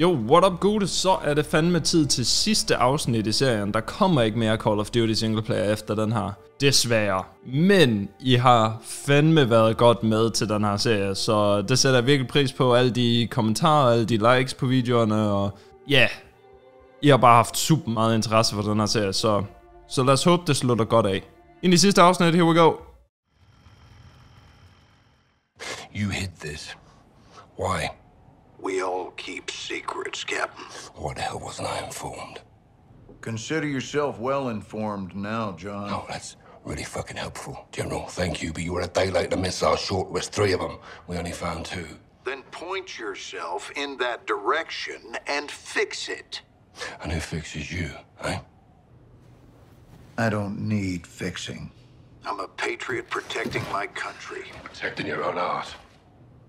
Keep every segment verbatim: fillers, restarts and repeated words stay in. Jo, what up gode, så er det fandme tid til sidste afsnit i serien. Der kommer ikke mere Call of Duty singleplayer efter den her, desværre. Men I har fandme været godt med til den her serie, så det sætter jeg virkelig pris på. Alle de kommentarer, alle de likes på videoerne, og ja, yeah, I har bare haft super meget interesse for den her serie, så, så lad os håbe det slutter godt af. Ind I sidste afsnit, here we go. You hid this. Why? We all keep secrets, Captain. What the hell wasn't I informed? Consider yourself well-informed now, John. Oh, that's really fucking helpful. General, thank you, but you were a day late to miss our short list. Three of them. We only found two. Then point yourself in that direction and fix it. And who fixes you, eh? I don't need fixing. I'm a patriot protecting my country. Protecting your own art.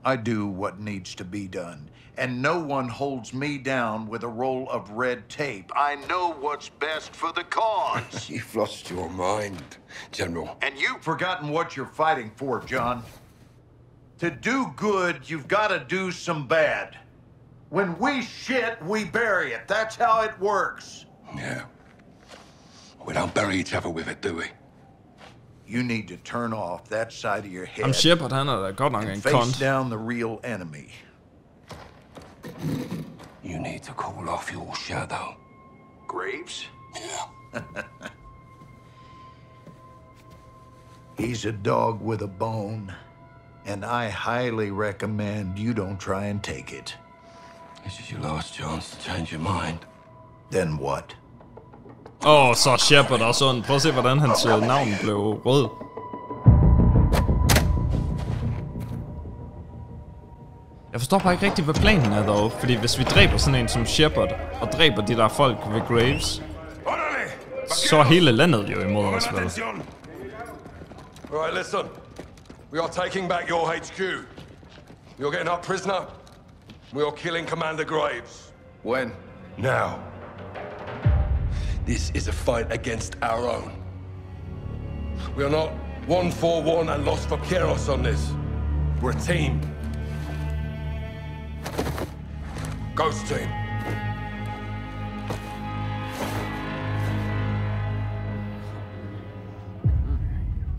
I do what needs to be done, and no one holds me down with a roll of red tape. I know what's best for the cause. You've lost your mind, General. And you've forgotten what you're fighting for, John. To do good, you've got to do some bad. When we shit, we bury it. That's how it works. Yeah. We don't bury each other with it, do we? You need to turn off that side of your head. I'm Shepard, han er da godt nok en cunt. Face down the real enemy. You need to call off your shadow. Graves? Yeah. He's a dog with a bone, and I highly recommend you don't try and take it. This is your last chance to change your mind. Then what? Åh, oh, så Shepard og sådan. Prøv at se, hvordan hans uh, navn blev rød. Jeg forstår bare ikke rigtigt, hvad planen er dog. Fordi hvis vi dræber sådan en som Shepard, og dræber de der folk ved Graves, så er hele landet jo imod os, vel? Right, listen. We are taking back your H Q. You're getting our prisoner. We are killing Commander Graves. When? Now. This is a fight against our own. We are not one for one and Los Vaqueros on this. We're a team. Ghost team.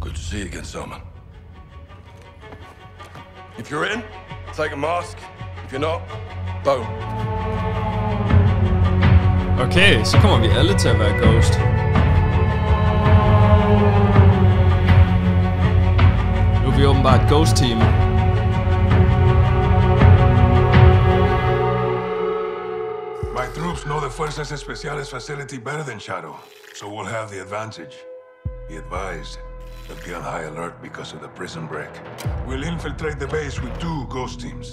Good to see you again, Simon. If you're in, take a mask. If you're not, don't. Okay, så kommer vi alle til at være Ghost. Nu er vi åbenbart et Ghost team. My troops know the Fuerzas Especiales facility better than Shadow, so we'll have the advantage. Be advised, but be on high alert because of the prison break. We'll infiltrate the base with two Ghost teams.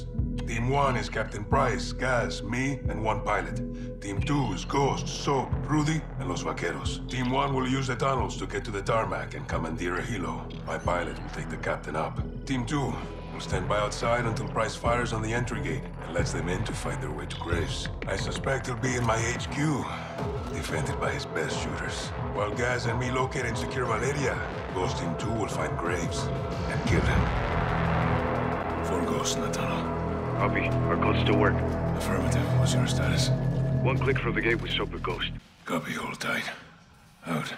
Team one is Captain Price, Gaz, me, and one pilot. Team two is Ghost, Soap, Rudy, and Los Vaqueros. Team one will use the tunnels to get to the tarmac and commandeer a helo. My pilot will take the captain up. Team two will stand by outside until Price fires on the entry gate and lets them in to find their way to Graves. I suspect he'll be in my H Q, defended by his best shooters. While Gaz and me locate and secure Valeria, Ghost Team two will find Graves and kill him. Four ghosts in the tunnel. Copy. Our codes still work. Affirmative. What's your status? One click from the gate with Soap and Ghost. Copy. Hold tight. Out.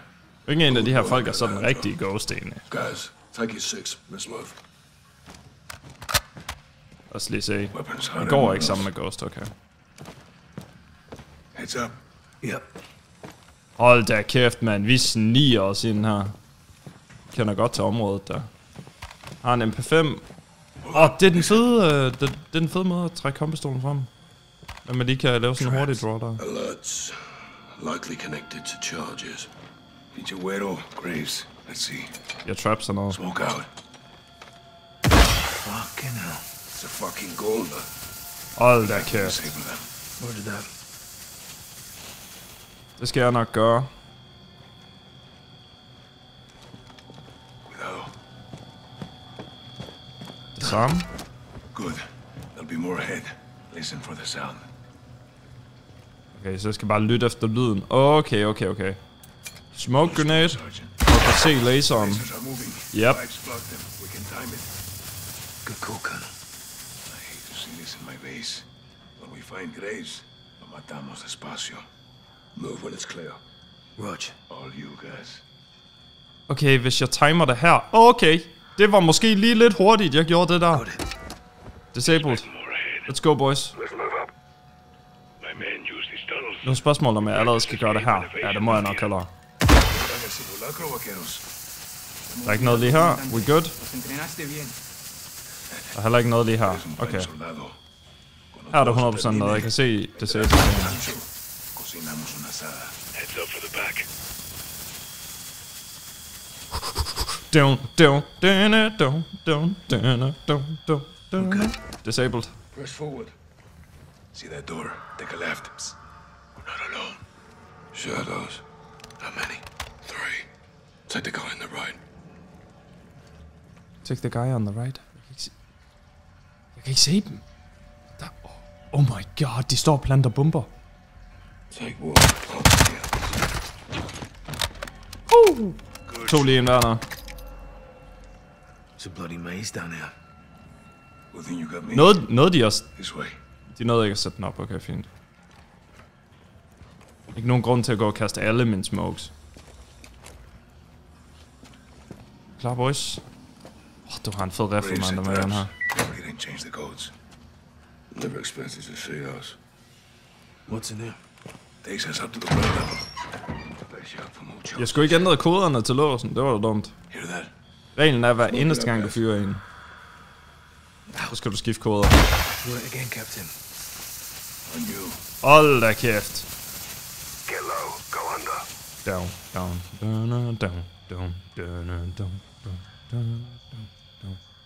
Ingen en af de her folk er sådan rigtige Ghost egentlig. Guys, take your six. Let's move. Lad os lige se. Det går ikke sammen med Ghost, okay. Heads up. Yep. Hold da kæft, mand. Vi sniger os ind her. Kender godt til området der. Har en M P fem. Åh, oh, det er den fede, øh, det, det er den fede måde at trække kompistolen frem. At man lige kan lave sådan en hurtig draw der. Alerts. Likely connected to charges. Vigero Graves. Let's see. Jeg traps sådan noget. Smoke out. Fucking hell. It's a fucking golder. All that kæft. Det skal jeg nok gøre. Some? Good. There'll be more ahead. Listen for the sound. Okay, så jeg skal bare lytte efter lyden. Okay, okay, okay. Smoke grenade. Og kan se laseren. Yep. Good call, Colonel. I hate to see this in my base. When we find Graves, Matamos despacio. Move when it's clear. Roger. All you guys. Okay, hvis jeg timer det her. Okay, det var måske lige lidt hurtigt, jeg gjorde det der. Disabled. Let's go, boys. Nu er spørgsmålet, om jeg allerede skal gøre det her. Ja, det må jeg nok hellere. Der er ikke noget lige her. We good? Der er heller ikke noget lige her. Okay. Her er det hundrede procent noget. Jeg kan se det sæt. Don't, don't, don't, don't, don't, don't, don't, don't. Disabled. Press forward. See that door? Take a left. We're not alone. Shadows. How many? Three. Take the guy on the right. Take the guy on the right. Jeg kan ikke se dem. Der, oh, oh my god, de står og planter bomber. Uh, to lige en værner. Noget, noget de også... De nåede ikke at sætte den op, okay, fint. Ikke nogen grund til at gå og kaste alle mine smokes. Klar, boys? Oh, du har en fed riffle, mand, der med den her. They didn't change the codes. Never expected to see us. What's in there? Takes us up to the ground level. Jeg skulle ikke ændre koderne til låsen. Det var jo dumt. Reglen er hver eneste gang du fyrer en. Så skal du skifte koder. Hold da kæft. Down, down, down, down, down, down, down,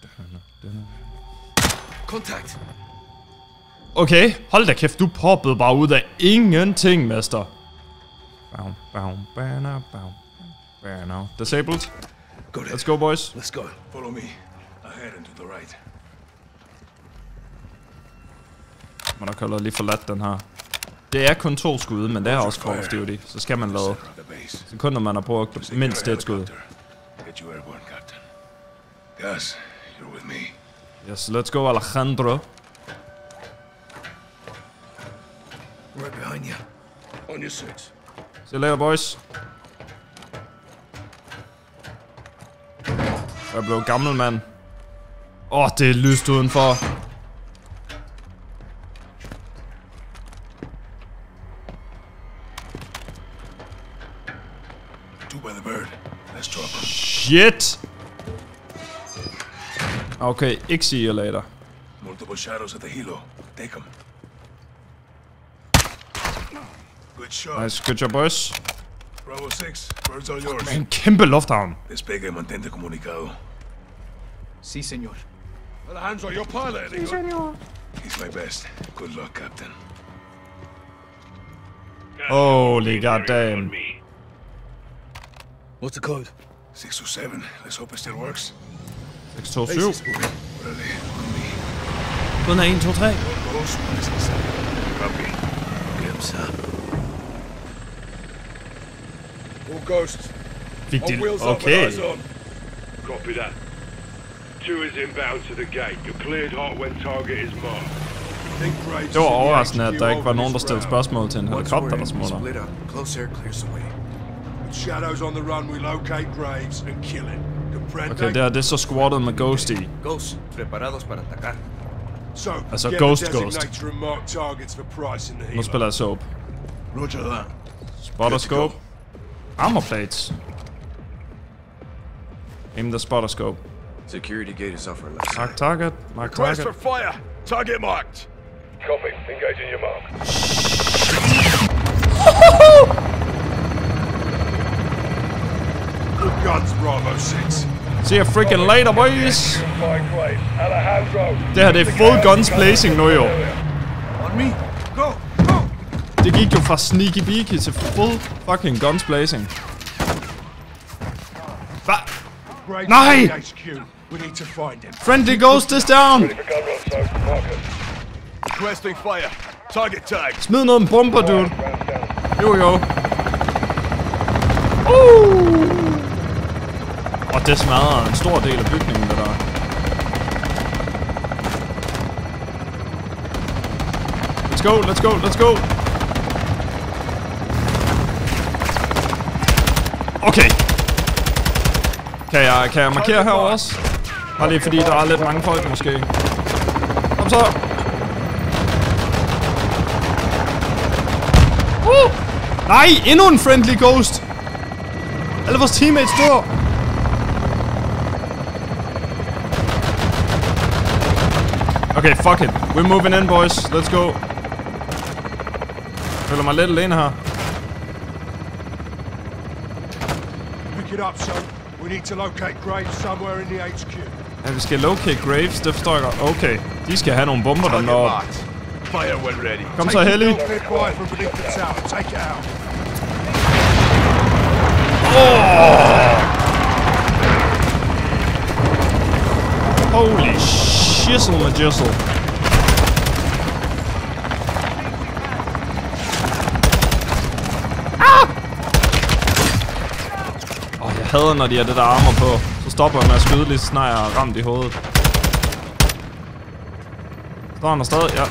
down, down. Kontakt. Okay, hold da kæft, du poppede bare ud af ingenting, mester. Bam, bam, bam, bam, bam. Disabled. Let's go, boys. Let's go. Follow me. Ahead and to the right. Man har nok lige forladt den her. Det er kun to skud, men det er også Call of Duty, så skal man lade. Så kun når man har brugt mindst et skud. Gaz, you're with me. Yes, let's go, Alejandro. Right behind you. On your six. See you later, boys. Jeg blev gammel, mand. Åh, oh, det er lyst udenfor. Two by the bird. Let's drop her. Shit! Okay, ikke see you later. Multiple shadows at the helo. Take them. Good shot. Nice, good job, boys. Bravo six, birds are yours. En kæmpe lufthavn. Despegue, mantente comunicado. Si, senor. Alejandro, you're piloting. Si, senor. He's my best. Good luck, captain. Holy goddamn. What's the code? Six or seven. Let's hope it still works. seks to syv. Den er en, to, tre. Fik de... Okay. Det var overraskende, at der ikke var nogen, der stillede spørgsmål til en helikopter, der smutter. Okay, det her, det er så squattet med Ghost i. Altså Ghost Ghost. Nu spiller jeg Soap. Spotter scope. Armor plates. Aim the spotter scope. Security gate is off our left. Mark target. Mark target. Request for fire. Target marked. Copy. Engage in your mark. Good guns, Bravo six. See you freaking later, boys. Det her, det er full guns placing nu jo. On me. Go. Det gik jo fra sneaky beaky til full fucking guns blazing. Hva? Nej! Friendly Ghost is down! Smid noget bomber, dude! Jo jo. Uh! Og det smadrer en stor del af bygningen, det der. Let's go, let's go, let's go! Okay. Kan jeg, kan jeg markere herovre også? Bare lige fordi, der er lidt mange folk måske. Kom så! Uh! Nej, endnu en friendly ghost! Alle vores teammates dør! Okay, fuck it. We're moving in, boys. Let's go. Jeg føler mig lidt alene her. Pick it up, son. We need to locate Graves somewhere in the H Q. Ja, vi skal locate Graves, det forstår jeg godt. Okay, de skal have nogle bomber, der når... Kom så, Helly. Oh! Holy shizzle majizzle. Jeg hader, når de har det der armor på. Så stopper jeg med at skyde lige snart jeg er ramt i hovedet. Står han der stadig? Ja.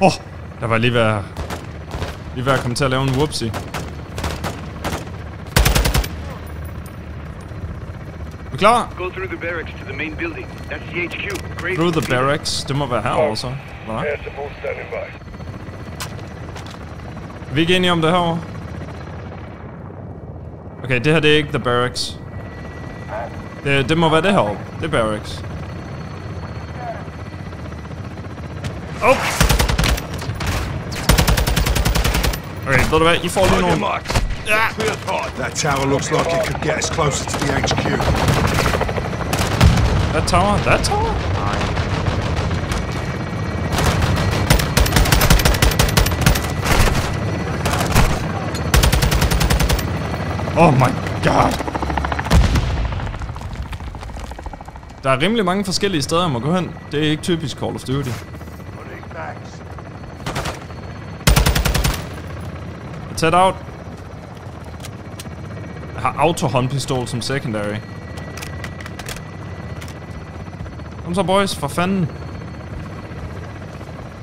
Åh, oh, der var lige ved at... Lige ved at komme til at lave en whoopsie. Er klar? Go through the barracks to the main building. That's the H Q. Through the barracks? Det må være herovre så. Hvad? Er vi ikke enige om det herovre? Okay, det her det er ikke the barracks. Det, det må være det herovre. Det er barracks. Oh! Okay, ved du hvad? I får lige nogle... That tower looks like it could get us closer to the H Q. That tower? That tower? Nej. Oh my god! Der er rimelig mange forskellige steder, jeg må gå hen. Det er ikke typisk Call of Duty. Tæt out. Jeg har autohåndpistol som secondary. Kom så, boys. For fanden. Jeg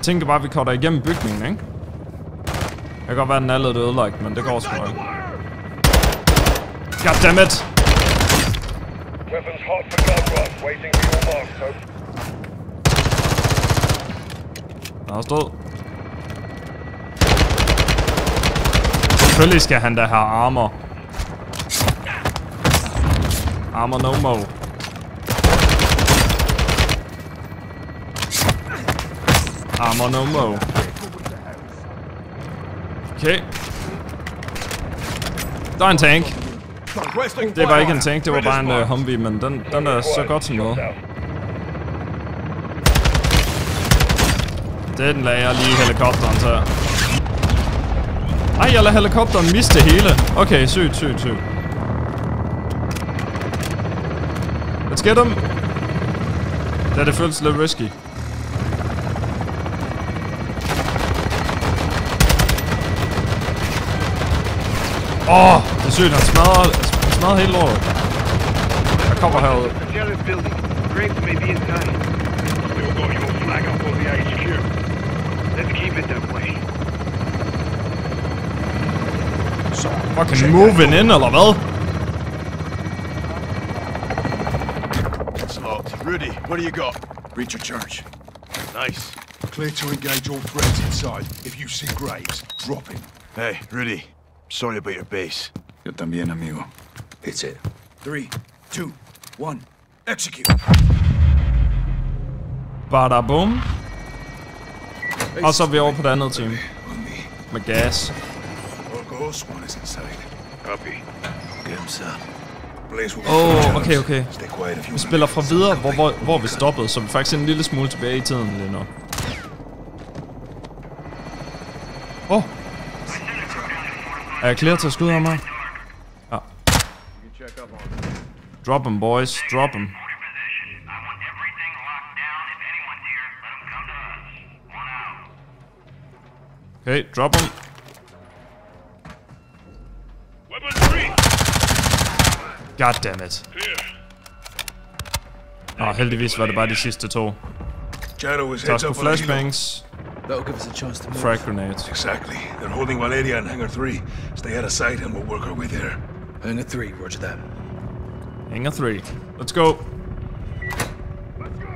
tænker bare, at vi cutter igennem bygningen, ikke? Jeg kan godt være, den er lidt ødelagt, men det går sgu ikke. God damn it! Weapons hot for gun run, waiting for your mark, Soap. Der er stået. Selvfølgelig skal han da have armor. Armor no more. Armor no more. Okay. Der er en tank. Det var ikke en tank, det var bare en uh, Humvee, men den, den er så godt som noget. Den lagde jeg lige helikopteren til. Ej, jeg lader helikopteren miste hele. Okay, sygt, sygt, sygt. Let's get him. Ja, det føles lidt risky. Åh, oh, det er sygt, han smadrer, smadrer hele lortet. Jeg kommer herude. Så fucking moving in, eller hvad? Rudy, what do you got? Breach of charge. Nice. Clear to engage all threats inside. If you see Graves, drop him. Hey, Rudy. Sorry about your base. Yo también, amigo. It's it. Three, two, one, execute. Bada boom. Og så er vi over på det andet team. Med Gaz. Oh, okay, okay. Vi spiller fra videre, hvor, hvor, hvor vi stoppede, så vi faktisk er en lille smule tilbage i tiden lige nu. Åh. Er jeg klar til at skyde af mig? Ja. Drop em, boys. Drop em. Okay, drop em. God damn it. Nå, heldigvis var det bare de sidste to. Tak for flashbangs. That'll give us a chance to move. Frag grenades. Exactly. They're holding Valeria in Hangar three. Stay out of sight and we'll work our way there. Hangar three, roger that. Hangar three. Let's go. Let's go.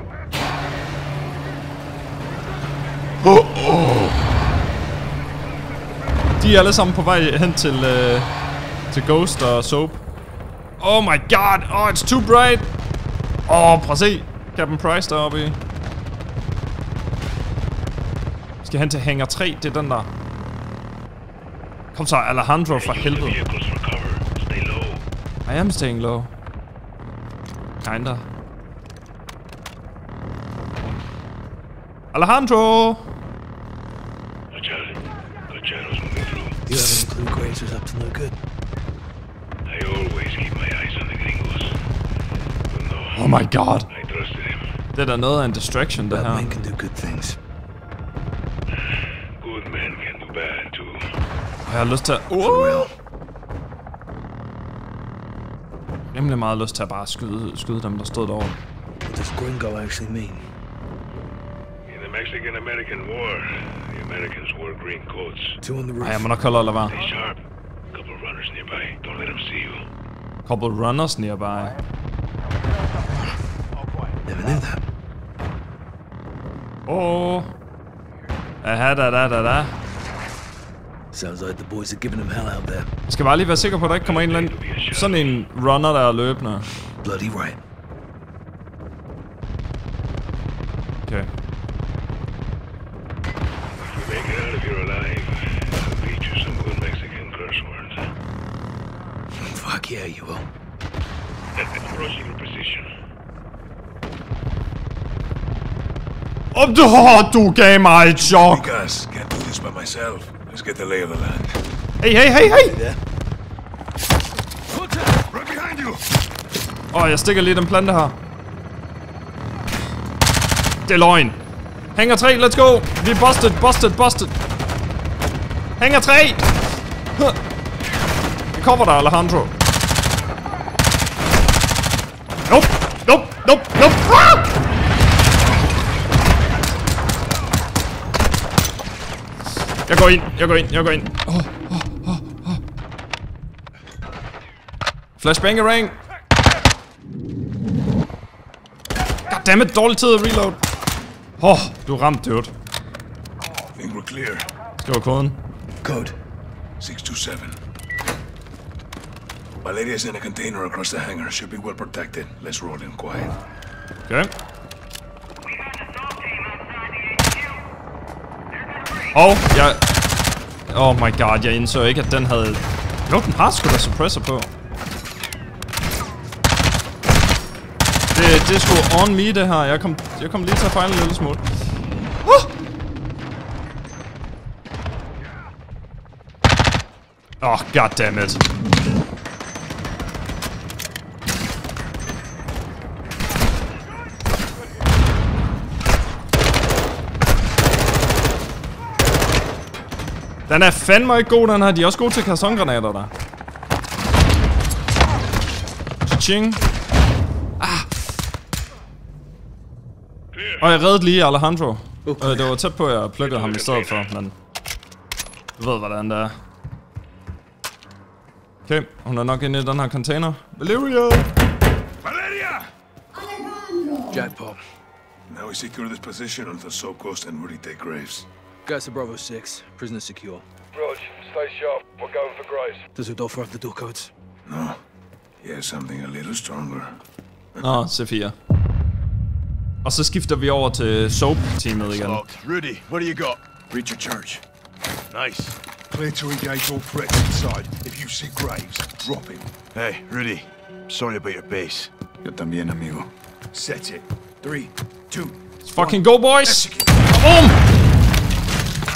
Oh, oh. De er alle sammen på vej hen til, uh, til Ghost og Soap. Oh my god! Oh, it's too bright! Åh, oh, prøv at se! Captain Price deroppe i. Skal hen til Hangar tre, det er den der. Kom så, Alejandro, for helvede. I am staying low. Kinda. Alejandro! The eleven crew Graves is up to no good. I always keep my eyes on the gringos. But no, oh my god! I trusted him. Det er da noget af en distraction, det her. Can do good things. Good men can do bad too. Jeg har lyst til at... Uh! Nemlig meget lyst til at bare skyde, skyde dem, der stod derovre. What does gringo actually mean? In the Mexican-American war, the Americans wore green coats. Two on the roof. Ej, jeg må nok holde eller hvad? Couple runners nearby. Don't let them see you. Couple runners nearby. Never knew that. Oh. Aha, da, da, da, da. Sounds like the boys are giving them hell out there. Jeg skal bare lige være sikker på, at der ikke kommer en eller anden sådan en runner, der er løbende. Bloody right. Okay. Fuck yeah, you will. Approaching your position. Om du har, du gav mig et chok. Gaz, can't do this by myself. Let's get the lay of the land. Hey, hey, hey, hey! Yeah. Right behind you. Åh, oh, jeg stikker lige den plante her. Det er løgn. Hangar tre, let's go! Vi er busted, busted, busted! Hangar tre! Jeg kommer dig, Alejandro. Nope, nope, nope, nope! Ah! Jeg går ind, jeg går ind, jeg går ind. Oh, oh, oh, oh. Flashbang-a-rang. Goddammit, dårlig tid at reload. Åh, oh, du ramte, dude. Skriver koden. Code six two seven. Valeria's in a container across the hangar. Should be well protected. Let's roll in quiet. Okay. Og jeg... Oh my god, jeg indså ikke, at den havde... Jo, den har sgu da suppressor på. Det, det er sgu on me, det her. Jeg kom, jeg kom lige til at fejle en lille smule. Åh! Oh! Oh, goddammit. Den er fandme ikke god, den her. De er også gode til kastongranater, der. Cha-ching. Ah. Og jeg reddede lige Alejandro. Okay. Øh, det var tæt på, at jeg plukkede ham i stedet for, men... Du ved, hvordan det er. Okay, hun er nok inde i den her container. Valeria! Valeria! Jackpot. Now we secure this position until Soap, Ghost and Rudy take Graves. Guys to Bravo six. Prisoner secure. Roger. Stay sharp. We're going for Graves. Does it offer up the door codes? No. Yeah, something a little stronger. Nå, Sophia. Og så skifter vi over til Soap-teamet igen. Rudy, what do you got? Reach your church. Nice. Clear to engage all threats inside. If you see Graves, drop him. Hey, Rudy. Sorry about your base. Yo también, amigo. Set it. Three, two, let's fucking go, boys! Boom!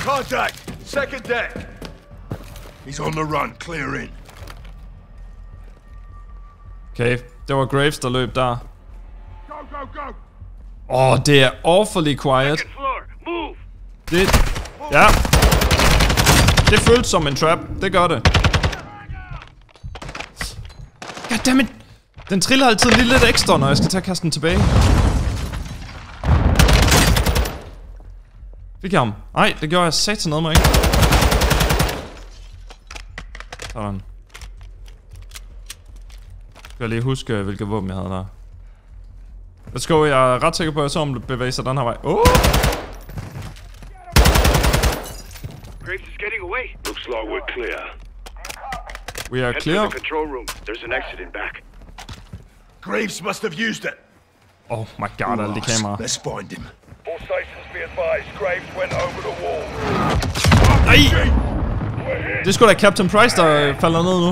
Contact! Second deck! He's on the run. Clear in. Okay, det var Graves, der løb der. Go, go, go! Åh, oh, det er awfully quiet. Move. Det... Ja. Det føltes som en trap. Det gør det. Goddammit! Den triller altid lige lidt ekstra, når jeg skal tage kasten tilbage. Fik jeg ham? Nej, det gjorde jeg satan noget med, ikke? Sådan. Skal jeg lige huske, hvilke våben jeg havde der. Let's go, jeg er ret sikker på, at jeg så om bevæger sig den her vej. Oh! Graves is getting away. Looks like we're clear. We are clear. Head to the control room. There's an exit in back. Graves must have used it. Oh my god, all the camera. Let's find him. All stations be advised, Graves went over the wall. Nej! Det er sgu da Captain Price, der falder ned nu.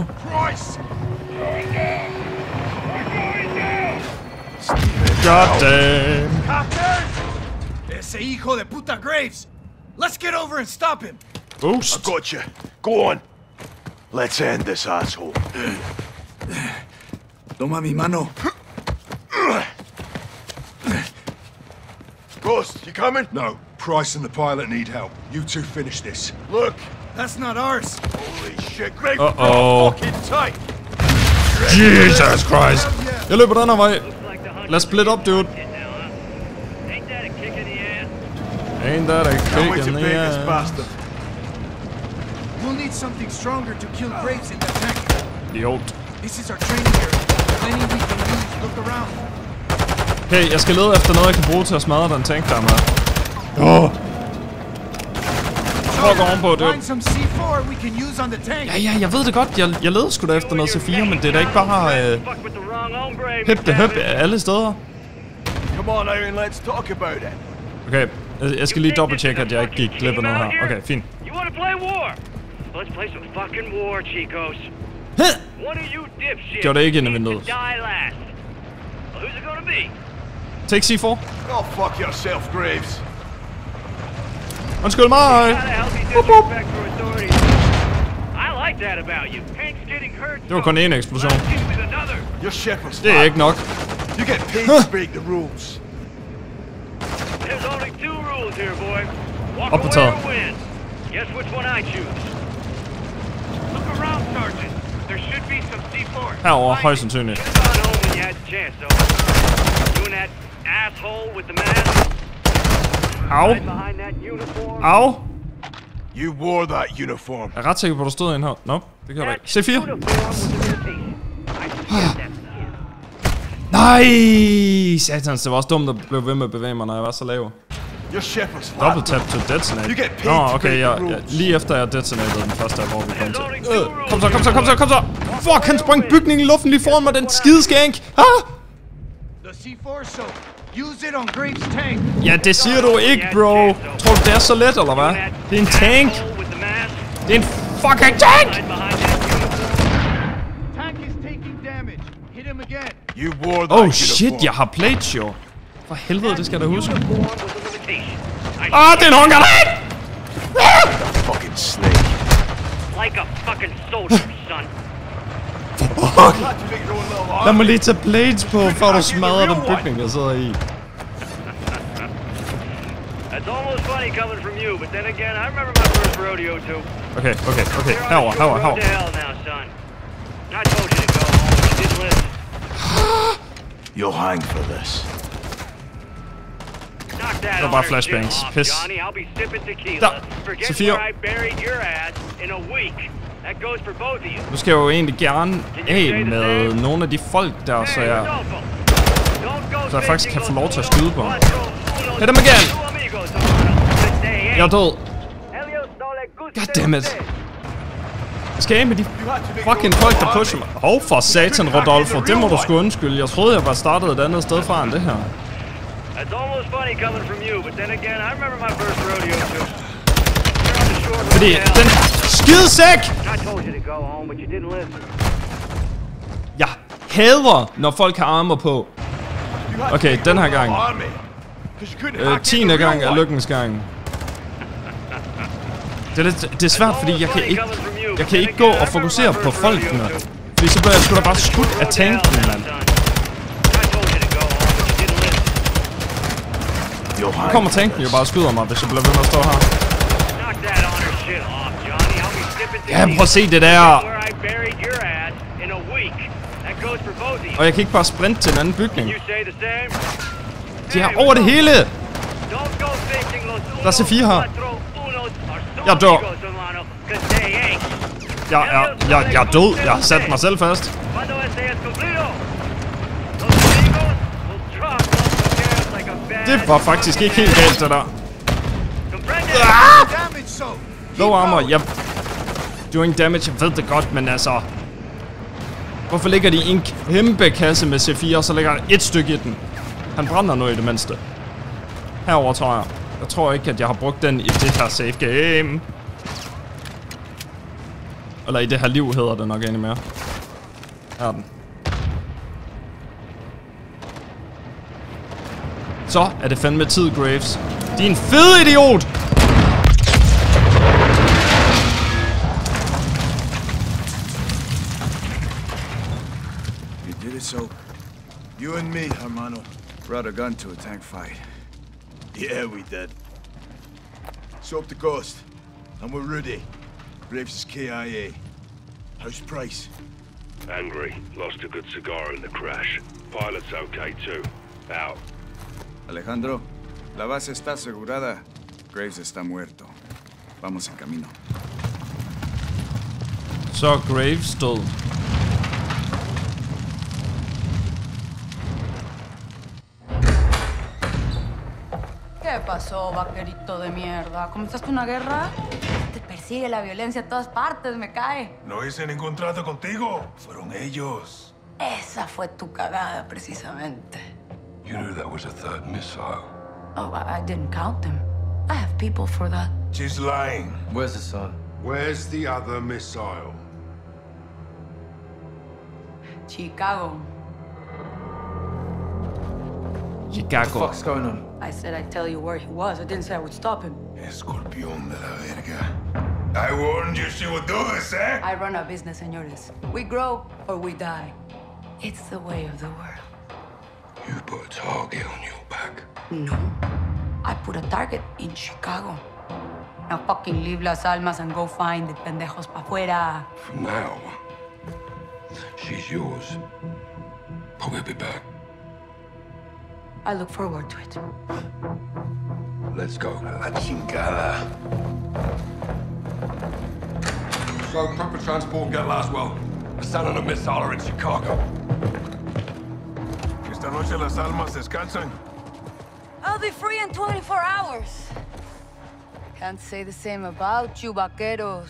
God damn. Captain! Ese hijo de puta Graves! Let's get over and stop him! Ghost! I got you. Go on. Let's end this asshole. Toma mi mano. Ghost, you coming? No. Price and the pilot need help. You two finish this. Look, that's not ours. Holy shit, Graves! Uh oh. Fucking tight. Jesus Christ! Jeg løber den her vej. Let's split up, dude. Ain't that a kick in the ass? Ain't that a kick in the ass? We'll need something stronger to kill Graves in the tank. The old. This is our training area. Any we can use. Look around. Hey, jeg skal lede efter noget, jeg kan bruge til at smadre den tank der med. Åh. Fuck ovenpå, dude. Find some C four we can use on the tank. Ja, ja, jeg ved det godt. Jeg, jeg leder sgu da efter noget C fire, men det er da ikke bare øh, høb det høb alle steder. Come on, Aaron, let's talk about it. Okay, jeg, jeg skal lige dobbelttjekke, at jeg ikke gik glip af noget her. Okay, fint. Let's play some fucking war, chicos. What are you dipshits? Gjorde det ikke ind i vinduet. Who's it gonna be? Take C four. Oh, fuck yourself, Graves. Undskyld mig. I like that about you. Hank's getting hurt. Det var kun én eksplosion. Det er ikke nok. You get paid to break the rules. There's only two rules here, boy. Walk away or win. Guess which one I choose. Herovre, højst sandsynligt. Au. Au. Jeg er ret sikker på, at der stod en her. Nå, det kan jeg da ikke. C fire. Nej, satans, det var også dumt, at jeg blev ved med at bevæge mig, når jeg var så lav. Double tap to detonate. Nå, okay, jeg, jeg, lige efter jeg detonated den første af, hvor vi kom til. Øh, kom så, kom så, kom så, kom så! Fuck, han sprang bygningen i luften lige foran mig, den skideskænk! Ah! Ja, det siger du ikke, bro! Tror du, det er så let, eller hvad? Det er en tank! Det er en fucking tank! Oh shit, jeg har plates jo! For helvede, det skal jeg da huske. Ah, det er en håndgranat! Fucking snake. Like a fucking soldier, son. Fuck! Lad mig lige tage blades på, før du smadrer den bygning, jeg sidder i. Okay, okay, okay. Herovre, herovre, herovre. You'll hang for this. Det var bare flashbangs. Pis. Der. C fire. Nu skal jeg jo egentlig gerne af med nogle af de folk der, så jeg... Så jeg faktisk kan få lov til at skyde på. Hit dem igen! Jeg er død. Goddammit. Jeg skal af med de fucking folk der pusher mig. Hov for satan, Rodolfo. Det må du sgu undskylde. Jeg troede jeg var startet et andet sted fra end det her. It's almost funny coming from you, but then again, I remember my first rodeo too. Fordi den skidesæk! Jeg hader, når folk har armer på. Okay, den her gang. Øh, tiende gang er lykkens gang. Det er, lidt, det er svært, fordi jeg kan ikke, jeg kan ikke gå og fokusere på folkene. Fordi så bliver jeg sgu da bare skudt af tanken, mand. Nu kommer tanken jo bare og skyder mig, hvis jeg bliver ved med at stå her. Ja, prøv at se det der! Og jeg kan ikke bare sprinte til en anden bygning. De er over det hele! Klasse vier her. Jeg dør. Jeg er, jeg, jeg er død. Jeg har sat mig selv fast. Det var faktisk ikke helt galt, det der. Ah! Low armor, jeg... Doing damage, jeg ved det godt, men altså... Hvorfor ligger de i en kæmpe kasse med C fire, og så ligger der et stykke i den? Han brænder nu i det mindste. Herover tror jeg. Jeg tror ikke, at jeg har brugt den i det her safe game. Eller i det her liv hedder det nok egentlig mere. Her er den. Så er det fandme tid, Graves. Din fede idiot! You did it, Soap. You and me, hermano, brought a gun to a tank fight. Yeah, we did. Soap the Ghost. I'm with Rudy. Graves is K I A. How's Price? Angry. Lost a good cigar in the crash. Pilot's okay too. Out. Alejandro, la base está asegurada. Graves está muerto. Vamos en camino. Så Graves død. ¿Qué pasó, vaquerito de mierda? ¿Comenzaste una guerra? Te persigue la violencia a todas partes, me cae. No hice ningún trato contigo. Fueron ellos. Esa fue tu cagada, precisamente. You knew that was a third missile. Oh, I, I didn't count them. I have people for that. She's lying. Where's the sun? Where's the other missile? Chicago. Chicago. What the fuck's going on? I said I'd tell you where he was. I didn't say I would stop him. Escorpión de la verga. I warned you she would do this, eh? I run a business, señores. We grow or we die. It's the way of the world. You put a target on your back. No, I put a target in Chicago. Now fucking leave Las Almas and go find the pendejos pa' fuera. From now, she's yours. But we'll be back. I look forward to it. Let's go. La chingada. So, proper transport, get Laswell. Hassan and a missile are in Chicago. I'll be free in twenty-four hours. Can't say the same about you, vaqueros.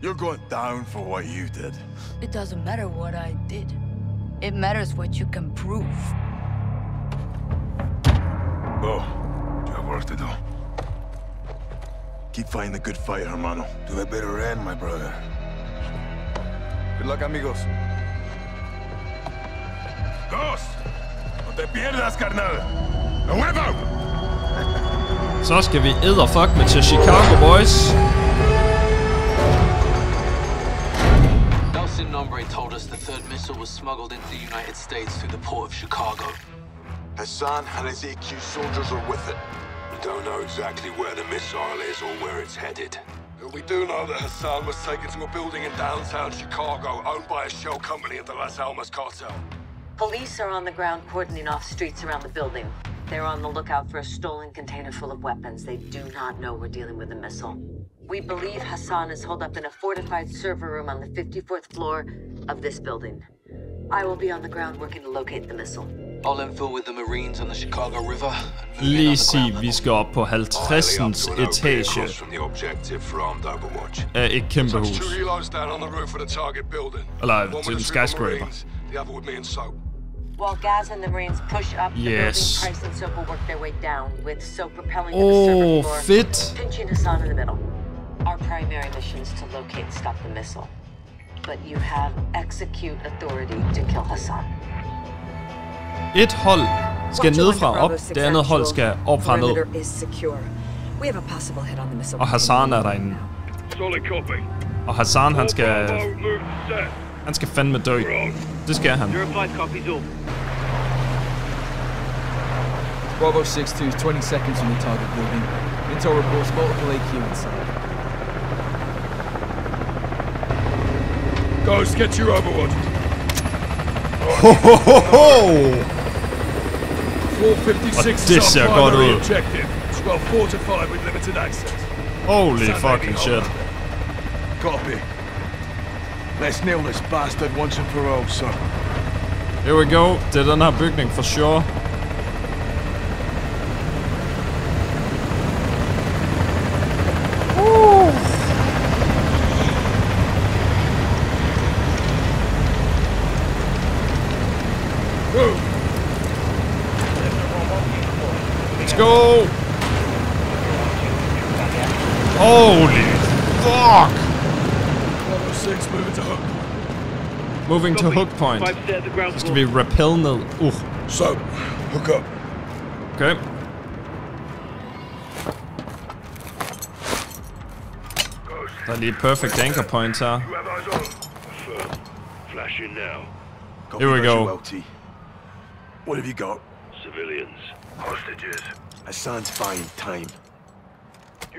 You're going down for what you did. It doesn't matter what I did. It matters what you can prove. Bo, you have work to do. Keep fighting the good fight, hermano. To the bitter end, my brother. Good luck, amigos. Ghost! Det pierdas, carnal. A huevo! Så skal vi edderfuck med til Chicago, boys. Nelson Nombre told us the third missile was smuggled into the United States through the port of Chicago. Hassan and his E Q soldiers are with it. We don't know exactly where the missile is or where it's headed. But we do know that Hassan was taken to a building in downtown Chicago owned by a shell company of the Las Almas cartel. Police are on the ground cordoning off streets around the building. They're on the lookout for a stolen container full of weapons. They do not know we're dealing with a missile. We believe Hassan is holed up in a fortified server room on the fifty-fourth floor of this building. I will be on the ground working to locate the missile. I'll infill with the Marines on the Chicago River. Lige sig, vi skal op på halvtredsindstyvende etage af et kæmpe hus. Eller til en skyscraper. While Gaz and the Marines push up, the yes. Building, Price and Soap will work their way down, with Soap propelling to oh, the server floor, fit. Pinching Hassan in the middle. Our primary mission is to locate and stop the missile. But you have execute authority to kill Hassan. Et hold skal nedfra op, det andet hold skal op fra ned. Og Hassan er derinde. Og Hassan, han skal... Han skal fandme dø. Det skal han. Bravo six two is twenty seconds on the target building. Intel reports multiple A Q inside. Ghost, get your overwatch. Ho ho ho ho! Og det ser godt ud. Well fortified with limited access. Holy Saturday fucking shit. Copy. Let's nail this bastard once and for all, son. Here we go. Det er den her bygning for sure. Go! Holy fuck! one oh six, moving to hook point. Moving to hook point. This could be rappel nil. Ooh. So, hook up. Okay. Der er lige perfect anchor point her. Here we go. What have you got? Civilians. Hostages. Hassan's buying time.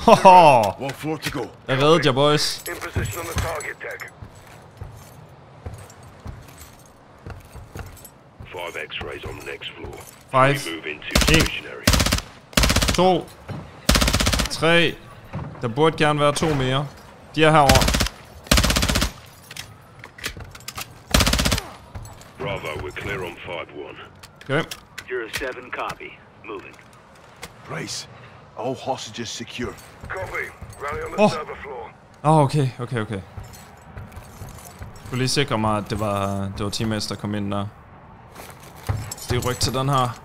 Hoho! Jeg reddede jer, boys. five, en, to, tre. Der burde gerne være to mere. De er herovre. Bravo, we're clear on five one. Okay. You're a seven copy. Moving. Price, all hostages secure. Copy. Rally on the server floor. Oh, okay, okay, okay. Jeg skulle lige sikre mig, at det var, det var teammates, der kom ind der. Så de rykker til den her.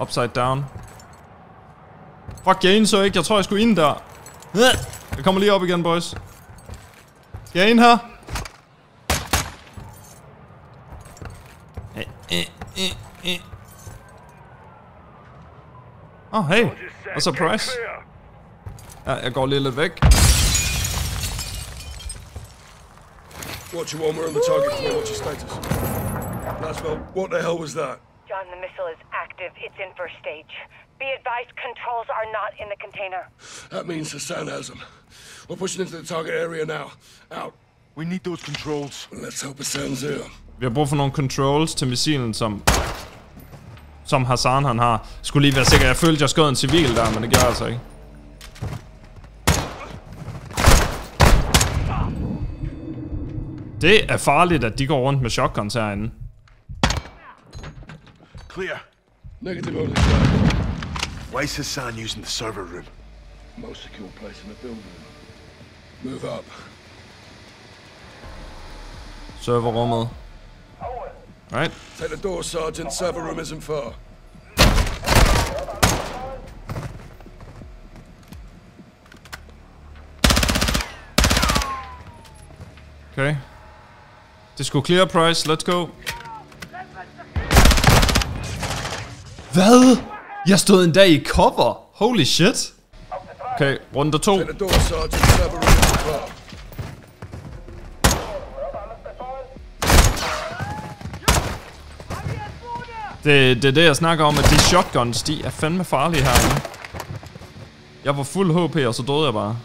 Upside down. Fuck, jeg indså ikke. Jeg tror, jeg skulle ind der. Jeg kommer lige op igen, boys. Skal jeg ind her? Åh, oh, hey! Og så Price. Ja, jeg går lige lidt væk. Watch you one, we're on the target floor, watch your status. Laswell, what the hell was that? John, the missile is active, it's in first stage. Be advised, controls are not in the container. That means Hassan has them. We're pushing into the target area now. Out. We need those controls. Let's hope Hassan's here. Vi har brug for nogle controls til missilen, som... Som Hassan han har. Skulle lige være sikker, jeg følte, jeg skød en civil der, men det gør jeg altså ikke. Det er farligt, at de går rundt med shotguns herinde. Clear. Negative over the side. Why is Hassan using the server room? Most secure place in the building. Move up. Serverrummet. Right. Take the door, Sergeant. Server room isn't far. Okay. Disco clear, Price. Let's go. Hvad? Jeg stod en dag i cover. Holy shit. Okay, runde to. Take the door, Sergeant. Server room isn't far. Det, det er det, jeg snakker om, at de shotguns, de er fandme farlige herinde. Jeg var fuld H P, og så døde jeg bare.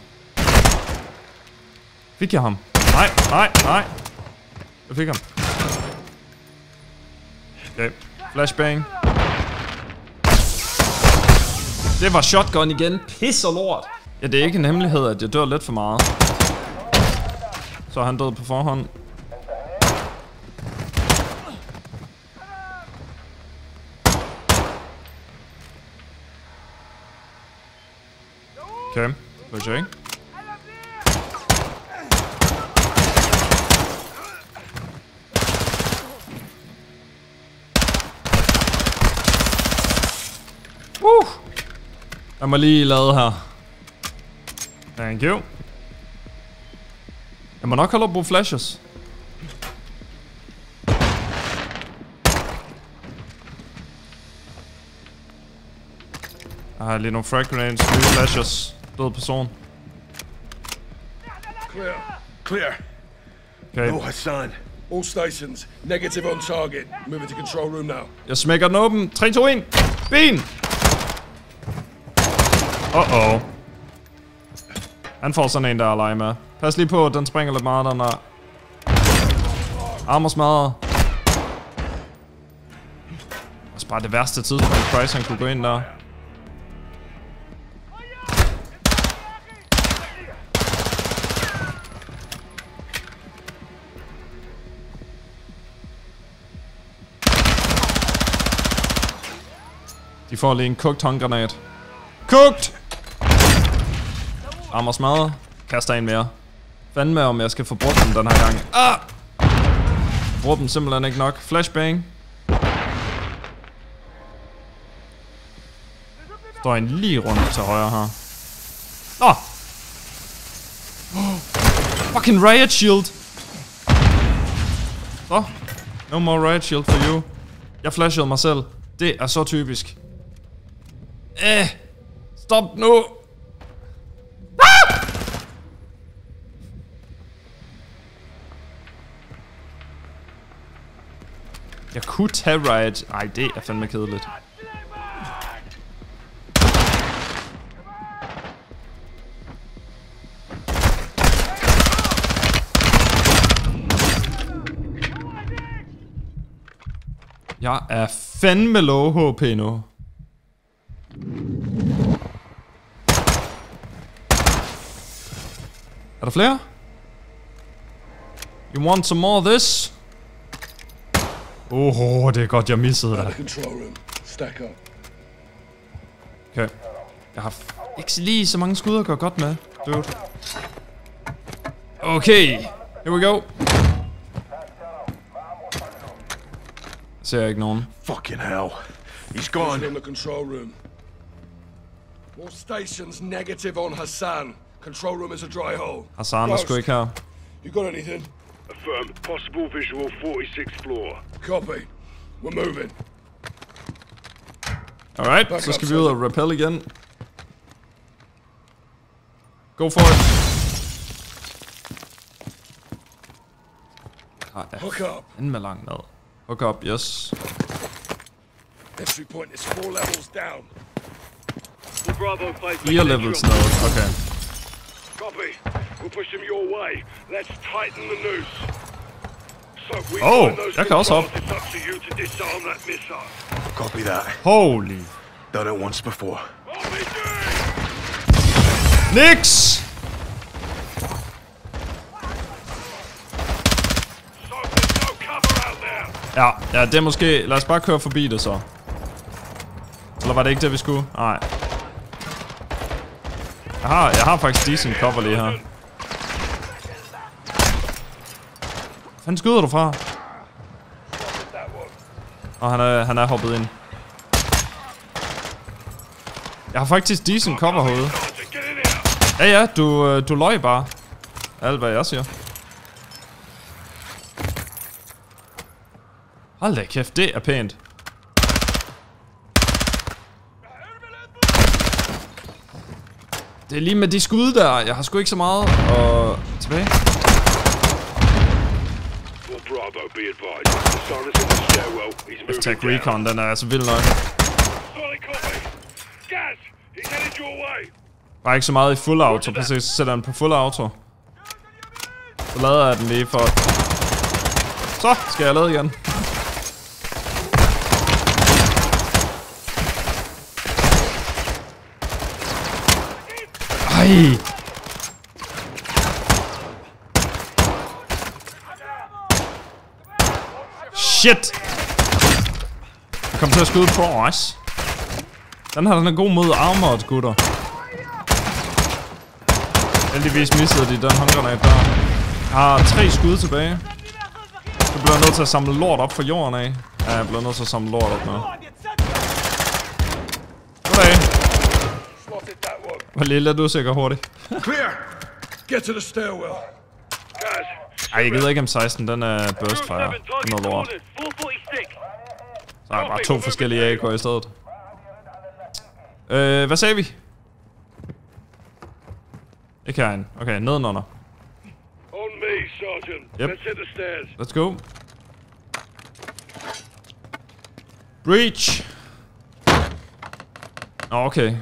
Fik jeg ham? Nej, nej, nej. Jeg fik ham. Okay, flashbang. Det var shotgun igen. Pis og lort. Ja, det er ikke en hemmelighed, at jeg dør lidt for meget. Så han døde på forhånd. Okay, let's see. Woo! Jeg må lige lade her. Thank you. Jeg må nok holde op på flashes. Jeg har lige nogle frag grenades, nye flashers, død person. Clear, clear. Okay. No Hassan. All stations, negative on target. Move into control room now. Jeg smækker den åben. tre, to, et. Ben! Uh-oh. Han får sådan en, der er at lege med. Pas lige på, den springer lidt meget, den er... Armer smadret. Det er bare det værste tidspunkt, at Price han kunne gå ind der. De får lige en kogt håndgranat. Kogt! Armer smadret. Kaster en mere. Fanden med, om jeg skal få brugt dem den her gang. Ah! Bruger dem simpelthen ikke nok. Flashbang. Står en lige rundt til højre her. Nå! Oh, fucking riot shield! Så. No more riot shield for you. Jeg flashede mig selv. Det er så typisk. Eh! Stop nu! Ah! Jeg kunne tage riot. Ej, det er fandme kedeligt. Jeg er fandme low H P nu. Er der flere? You want some more of this? Oho, det er godt, jeg missede dig. Okay. Jeg har ikke lige så mange skud at gøre godt med, dude. Okay, here we go. Ser ikke nogen. Fucking hell. He's gone. In the control room. All stations negative on Hassan. Control room is a dry hole. Hassan er sgu ikke her. You got anything? Affirm. Possible visual forty-sixth floor. Copy. We're moving. Alright, back så skal up, vi ud og rappel igen. Go for it. Ah, der er fandme langt ned. Hook up, yes. Entry point is four levels down. Well, Bravo plays your levels now. Okay. Copy. We'll push them your way. Let's tighten the noose. So we oh, that can also help. It's up to you to disarm that missile. Copy that. Holy. Done it once before. Nix. Ja, ja, det er måske... Lad os bare køre forbi det så. Eller var det ikke det, vi skulle? Nej. Jeg har, jeg har faktisk decent cover lige her. Hvad fanden skyder du fra? Og han er, han er hoppet ind. Jeg har faktisk decent cover herude. Ja, ja, du, du løg bare. Alt hvad jeg siger. Hold da kæft, det er pænt. Det er lige med de skud der. Jeg har sgu ikke så meget. Og tilbage. Attack recon, den er altså vild nok. Bare ikke så meget i fuld auto. Præcis, så sætter den på fuld auto. Så lader jeg den lige for. Så skal jeg lade igen. Ej. Shit! Jeg kom til at skyde på os. Den her den er god mod armored, gutter. Heldigvis missede de den håndgranat der. Jeg har tre skud tilbage. Du bliver nødt til at samle lort op fra jorden af. Ja, jeg bliver nødt til at samle lort op nu. Goddag. Hvor lille du sikker hurtigt. Ej, jeg gider ikke M seksten, den er burstfire. Den er lort. Så er der bare to forskellige A K i stedet. Øh, hvad sagde vi? Ikke herinde. Okay, nedenunder. On me, Sergeant. Yep. Let's hit the stairs. Let's go. Breach. Nå, okay.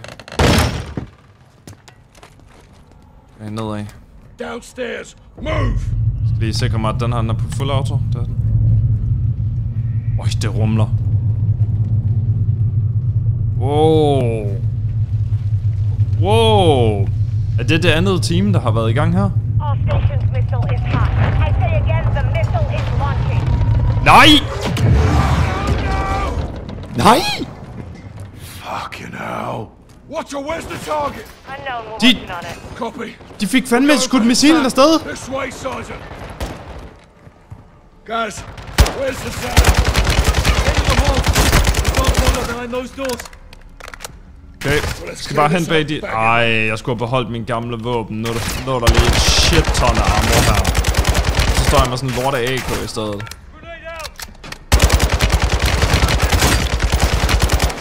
Okay, nedad. Downstairs. Move. Jeg skal lige sikre mig, at den her den er på fuld auto. Der er den. Øj, det rumler. Wow. Wow. Er det det andet team, der har været i gang her? Nej! Nej! Fucking hell. Watcher, where's the target? De... De fik fandme skudt missilen afsted. This way, Sergeant. Guys, where's the target? Into the hole. Don't bother behind those doors. Okay, jeg skal bare hen bag de... Ej, jeg skulle have beholdt min gamle våben. Nu lå der lige et shit-ton af armor her. Så står jeg med sådan en lort af A K i stedet.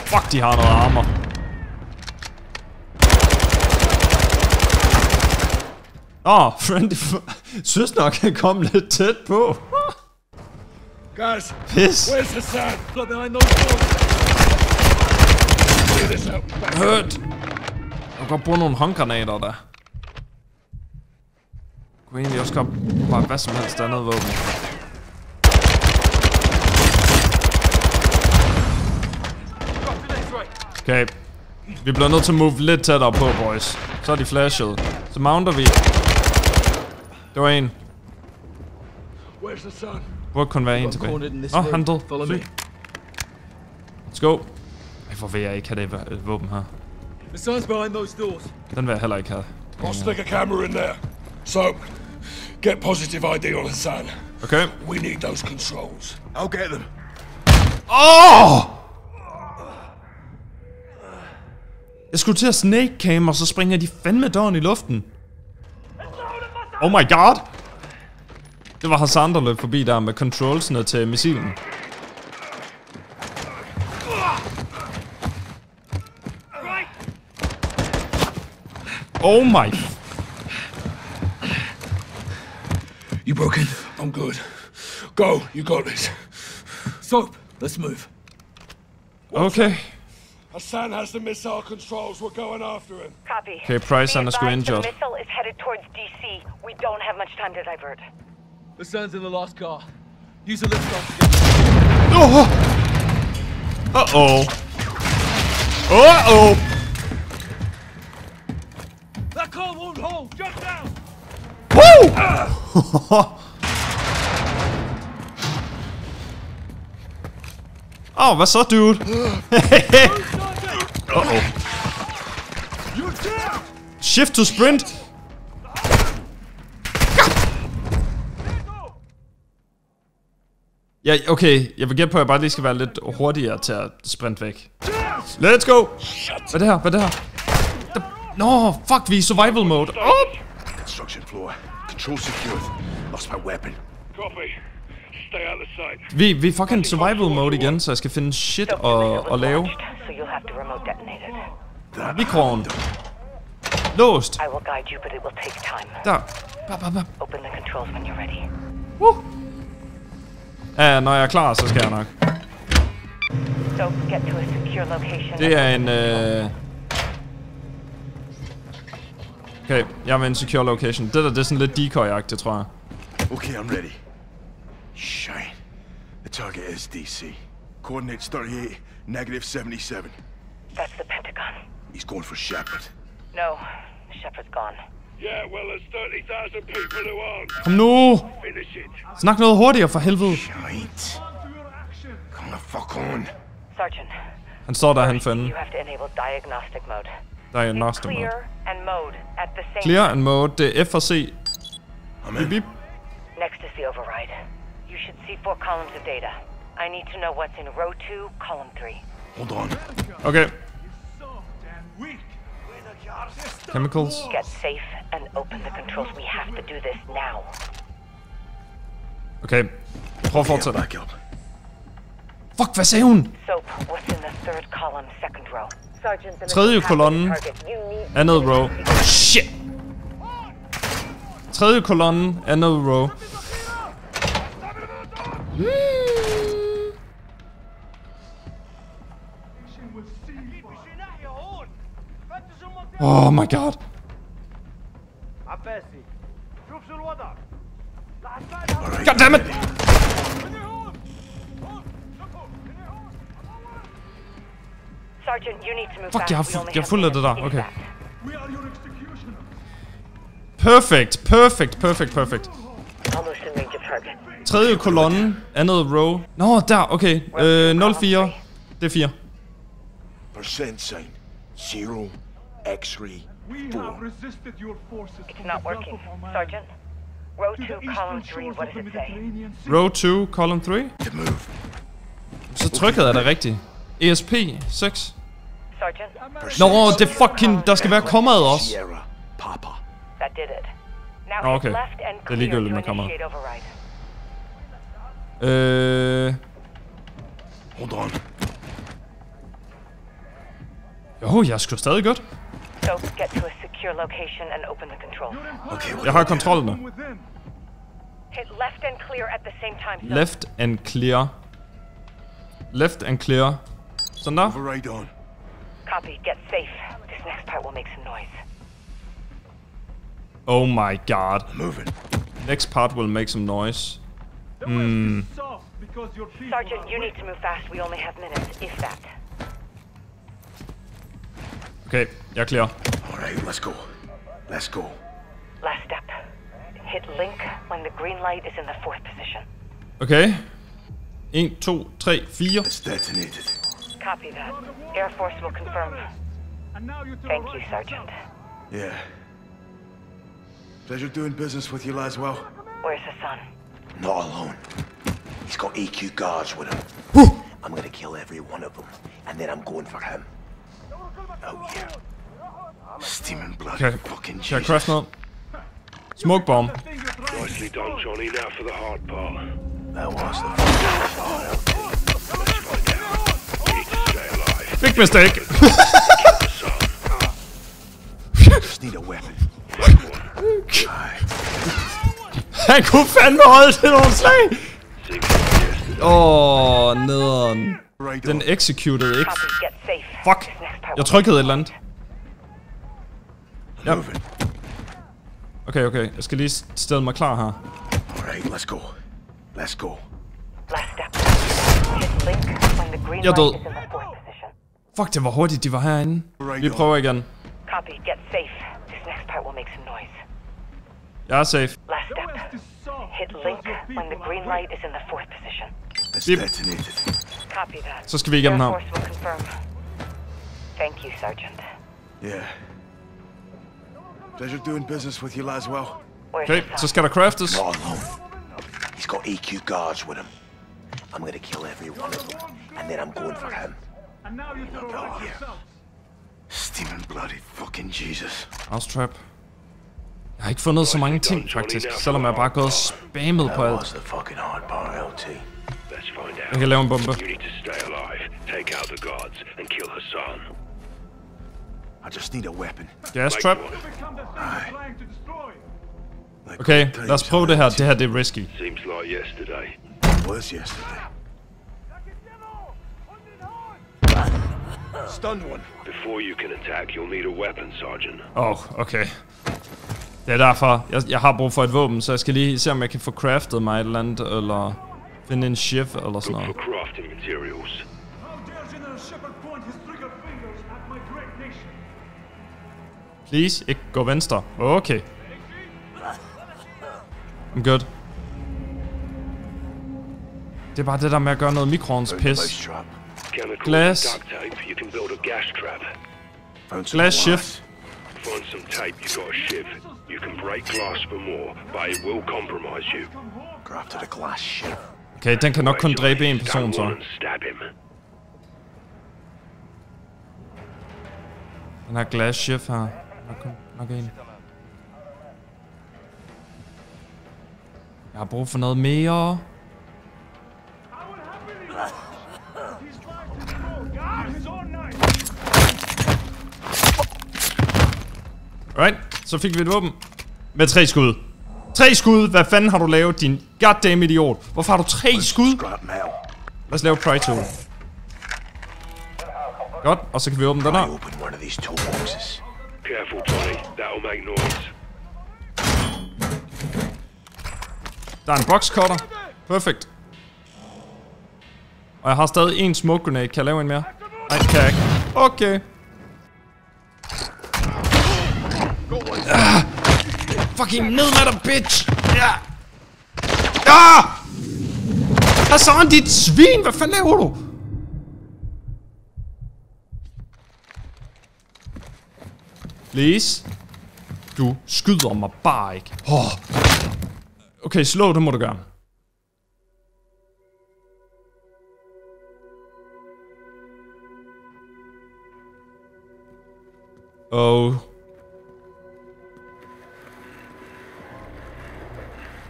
Fuck, de har noget armor. Åh, oh, friendly... Synes nok, han kom lidt tæt på. Pis. Hørt! Jeg kan godt bruge nogle håndgranater der. Jeg kunne egentlig også godt bare hvad som helst andet våben. Okay. Vi bliver nødt til at move lidt tættere på, boys. Så er de flashet. Så mounter vi. Det var en. Burde kun være en tilbage. Åh, han død. Let's go. Hvorfor vil jeg ikke have det et våben her? Den vil jeg heller ikke have. I'll stick a camera in there. So, get positive I D on Hassan. Okay. We need those controls. I'll get them. Oh! Jeg skulle til at snake cam, og så springer de fandme døren i luften. Oh my god! Det var Hassan, der løb forbi der med controlsene til missilen. Oh my! You broken? I'm good. Go, you got this. Soap, let's move. What's okay. Hassan has the missile controls. We're going after him. Copy. Okay, Price and the screen job. The missile is headed towards D C. We don't have much time to divert. Hassan's in the last car. Use the lift off. Oh. Uh oh. Uh oh. Åh, oh, hvad så, dude? Uh-oh. Shift to sprint. Ja, okay. Jeg vil gætte på, at jeg bare lige skal være lidt hurtigere til at sprint væk. Let's go! Hvad er det her? Hvad er det her? Nå, fuck, vi er i survival mode. Op! Vi, vi er fucking survival mode igen, så jeg skal finde shit at, at lave. Mikroen. Låst. Der. Uh. Ja, når jeg er klar, så skal jeg nok. Det er en... Øh Okay, jeg er ved en secure location. Det der, det er sådan lidt decoy-agtigt, tror jeg. Okay, I'm ready. Shit. The target is D C. Coordinates thirty-eight, negative seventy-seven. That's the Pentagon. He's going for Shepard. No, Shepard's gone. Yeah, well, there's thirty thousand people who aren't. Kom nu! Snak noget hurtigere, for helvede. Shit. Come the fuck on. Sergeant. Han står der, han fanden. You have to enable diagnostic mode. Diagnostic mode. Clear and mode, det er F og C. Bip, bip. Next is the override. You should see four columns of data. I need to know what's in row two, column three. Hold on. Okay. Chemicals. Get safe and open the controls. We have to do this now. Okay. Prøv at fortsætte. Fuck, hvad sagde hun? Soap, what's in the third column, second row? Tredje kolonne andet row. Shit. Tredje kolonne andet row. Oh my god. God damn it. Sergeant, you need to move. Fuck, jeg har fuldt af det der. Okay. Perfect, perfect, perfect, perfect. Tredje kolonne, andet row. Nå, der, okay. Øh, nul fire. Det er fire. Percent sign. Zero. X-ray. We have resisted your forces. It's not working. Sergeant, row two, column three, what does it say? Row two, column three? Så trykket er der rigtigt. E S P seks. Sergeant? Nå, det fucking... Der skal være kommaet også. Nå, okay. Det er ligegyldigt med kommaet. Øh... Hold on. Jo, jeg skulle stadig godt. Jeg har kontrol nu. Left and clear. Left and clear. Sådan der. Oh my god. Next part will make some noise. Mm. Sergeant, you need to move fast. We only have minutes, if that. Okay, jeg er klar. Alright, let's go. Let's go. Last step. Hit link when the green light is in the fourth position. Okay. en, to, tre, fire. It's detonated. Copy that. Air Force will confirm. Thank you, Sergeant. Yeah. Pleasure doing business with you, Laswell. Where's Hassan? Not alone. He's got E Q guards with him. I'm gonna kill every one of them, and then I'm going for him. Oh yeah. Steaming blood. Okay. Fucking shit. Crash not. Smoke bomb. Nicely done, Johnny. Now for the hard part. That was the hard part. Big mistake. Just need a weapon. Han kunne fandme holde til nogle slag. Åh, nederen. Den executed ikke. Fuck. Jeg trykkede et eller andet. Ja. Okay, okay. Jeg skal lige stille mig klar her. Jeg er død. Fuck, det var hurtigt, de var herinde. Vi prøver igen. Jeg er safe. Så skal vi igennem her. Thank you, Sergeant. Yeah. Pleasure doing business with you, Laswell. Okay, so it's gotta craft us. Not alone. He's got E Q guards with him. I'm gonna kill every one of them, and then I'm going for him. And now you throw out here. Steaming bloody fucking Jesus. Mousetrap. Jeg har ikke fundet så mange ting faktisk, selvom jeg bare går og spammet på alt. Jeg kan lave en bombe. I just need a weapon. Gas trap. Okay, lad os prøve det her. Det her det er risky. Oh, okay. Det er derfor. Jeg, jeg har brug for et våben, så jeg skal lige se om jeg kan få craftet mig et eller andet, eller finde en chef eller sådan noget. Please, ikke gå venstre. Okay. I'm good. Det er bare det der med at gøre noget mikroovns pis. Glass. Glass shift. Okay, den kan nok kun dræbe en person så. Den her glass shift her. Okay, nok en. Jeg har brug for noget mere. Alright, så fik vi et våben. Med tre skud. Tre skud, hvad fanden har du lavet, din goddamn idiot? Hvorfor har du tre skud? Lad os lave pry to. Godt, og så kan vi åbne den her. Der er en boxcutter. Perfekt. Og jeg har stadig en smoke grenade. Kan jeg lave en mere? Nej, kan jeg ikke. Okay. Ah, fucking ned med dig, bitch! Ja! Ah! Hassan, dit svin! Hvad fanden laver du? Please. Du skyder mig bare ikke. Oh. Okay, slå, det må du gøre. Oh.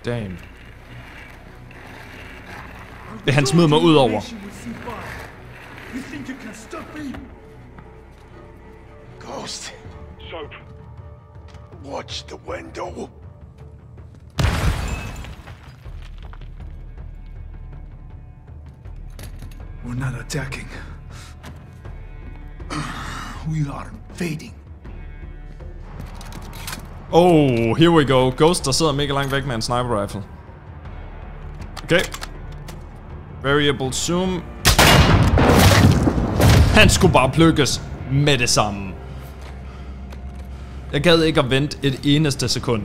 Damn. Det han smider mig ud over. Ghost. Soap. Watch the window. We're not attacking. We are invading. Oh, here we go. Ghost, der sidder mega langt væk med en sniper rifle. Okay. Variable zoom. Han skulle bare plukkes med det samme. Jeg gad ikke at vente et eneste sekund.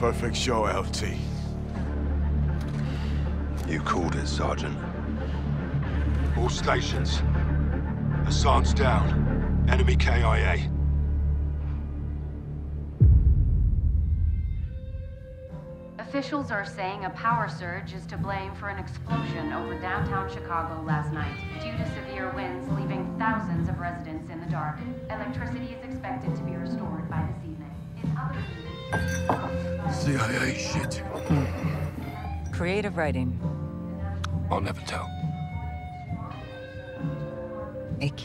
Perfect show, L T. You called it, Sergeant. All stations. Hassan's down. Enemy K I A. Officials are saying a power surge is to blame for an explosion over downtown Chicago last night, due to severe winds leaving thousands of residents in the dark. Electricity is expected to be restored by this evening. In other news, C I A shit. Creative writing. I'll never tell. A Q.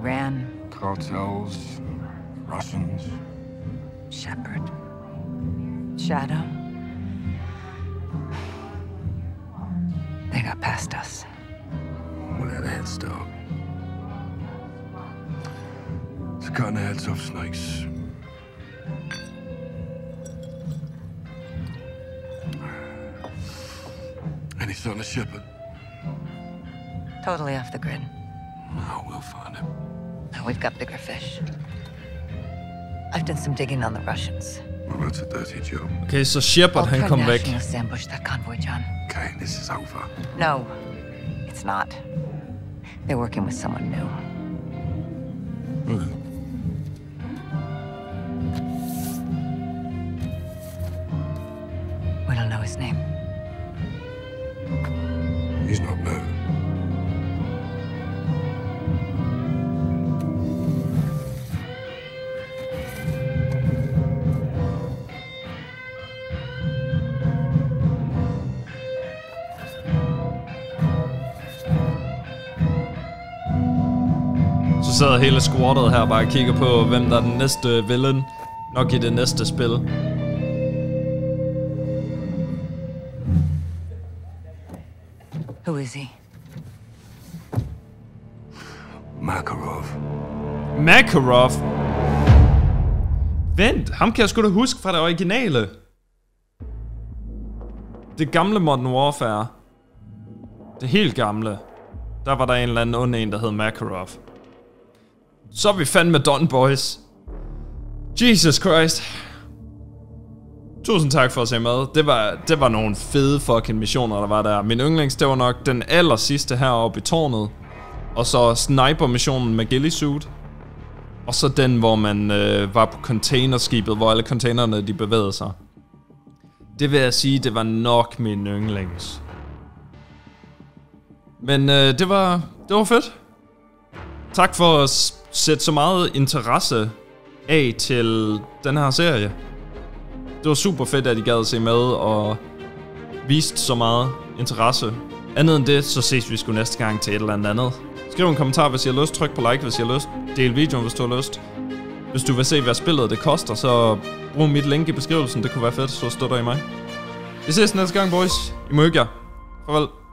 Iran. Cartels. Russians. Shepard. Shadow. They got past us. We'll have a head start. It's cutting the heads off snakes. Anything on the Shepard? Totally off the grid. No, we'll find him. No, we've got bigger fish. I've done some digging on the Russians. Well, that's a dirty job. Okay, so Shepard, han kom væk. Ambushed that convoy, John. Okay, this is over. No, it's not. They're working with someone new. Mm. We don't know his name. He's not new. Så sidder hele squattet her bare og kigger på, hvem der er den næste villain, nok i det næste spil. Who is he? Makarov. Makarov? Vent, ham kan jeg sgu da huske fra det originale. Det gamle Modern Warfare. Det helt gamle. Der var der en eller anden ond en, der hed Makarov. Så er vi fandme done, boys. Jesus Christ. Tusind tak for at se med. Det var, det var nogle fede fucking missioner, der var der. Min yndlings, det var nok den aller sidste heroppe i tårnet. Og så sniper-missionen med ghillie-suit. Og så den, hvor man øh, var på containerskibet, hvor alle containerne de bevægede sig. Det vil jeg sige, det var nok min yndlings. Men øh, det var det var fedt. Tak for at sætte så meget interesse af til den her serie. Det var super fedt, at I gad at se med og viste så meget interesse. Andet end det, så ses vi sgu næste gang til et eller andet. Skriv en kommentar, hvis I har lyst. Tryk på like, hvis I har lyst. Del videoen, hvis du har lyst. Hvis du vil se, hvad spillet det koster, så brug mit link i beskrivelsen. Det kunne være fedt, så støtter I mig. Vi ses næste gang, boys. I må hygge jer. Farvel.